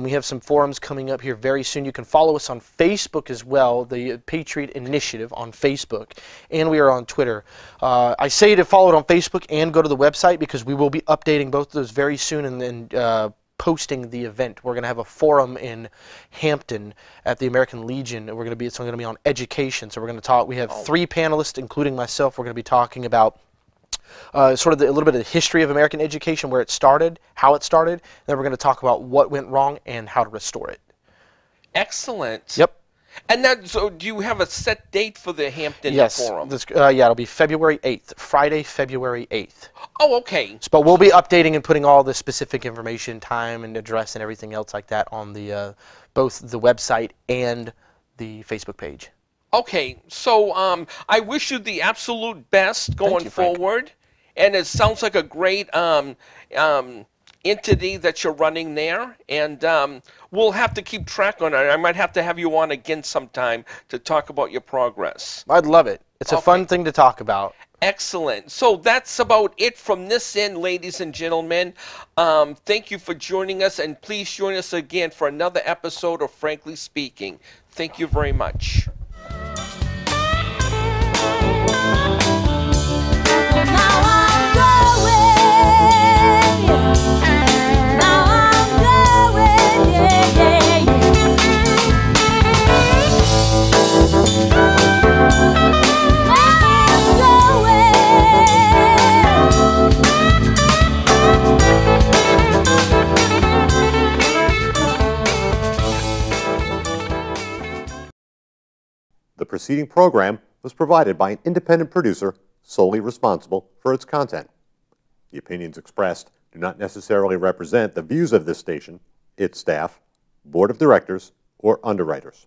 We have some forums coming up here very soon. You can follow us on Facebook as well, the Patriot Initiative on Facebook, and we are on Twitter. I say to follow it on Facebook and go to the website, because we will be updating both of those very soon, and then posting the event. We're going to have a forum in Hampton at the American Legion, and it's going to be on education. So we're going to talk. We have 3 panelists, including myself. We're going to be talking about sort of a little bit of the history of American education, where it started, how it started. Then we're going to talk about what went wrong and how to restore it. Excellent. Yep. And that, so do you have a set date for the Hampton Forum? Yes. Yeah, it'll be February 8th, Friday, February 8th. Oh, okay. But we'll be updating and putting all the specific information, time and address and everything else like that on the both the website and the Facebook page. Okay. So I wish you the absolute best going forward. And it sounds like a great entity that you're running there, and we'll have to keep track on it. I might have to have you on again sometime to talk about your progress. I'd love it. It's a fun thing to talk about. Excellent. So that's about it from this end, ladies and gentlemen. Thank you for joining us, and please join us again for another episode of Frankly Speaking. Thank you very much. The preceding program was provided by an independent producer solely responsible for its content. The opinions expressed do not necessarily represent the views of this station, its staff, board of directors, or underwriters.